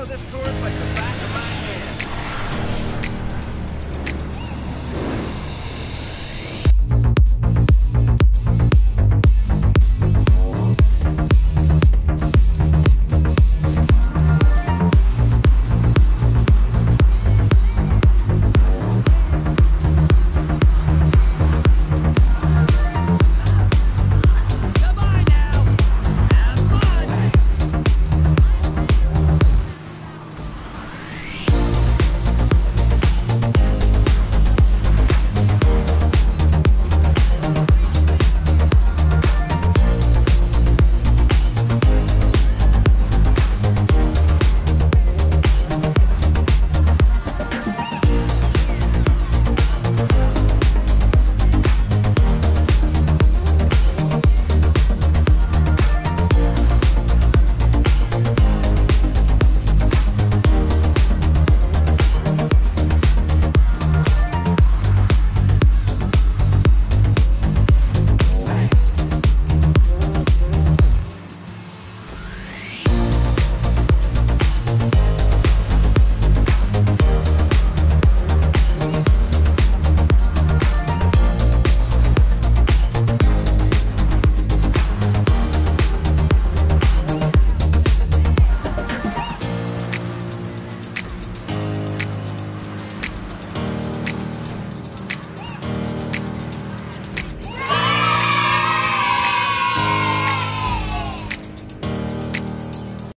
know this tour is like the